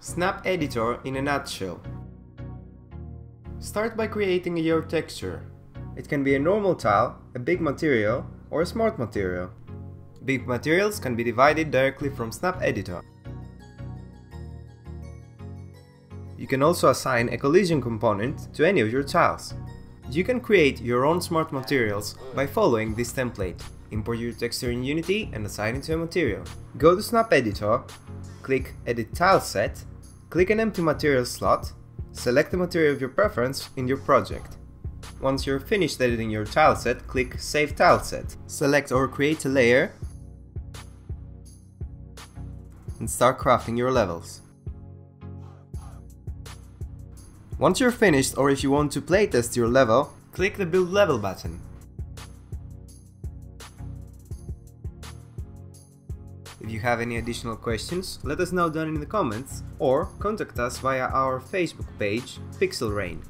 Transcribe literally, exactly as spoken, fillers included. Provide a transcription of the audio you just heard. Snap Editor in a nutshell. Start by creating your texture. It can be a normal tile, a big material, or a smart material. Big materials can be divided directly from Snap Editor. You can also assign a collision component to any of your tiles. You can create your own smart materials by following this template. Import your texture in Unity and assign it to a material. Go to Snap Editor, click Edit Tile Set, click an empty material slot, select the material of your preference in your project. Once you're finished editing your tile set, click Save Tile Set. Select or create a layer and start crafting your levels. Once you're finished, or if you want to playtest your level, click the Build Level button. If you have any additional questions, let us know down in the comments or contact us via our Facebook page, Pixel Reign.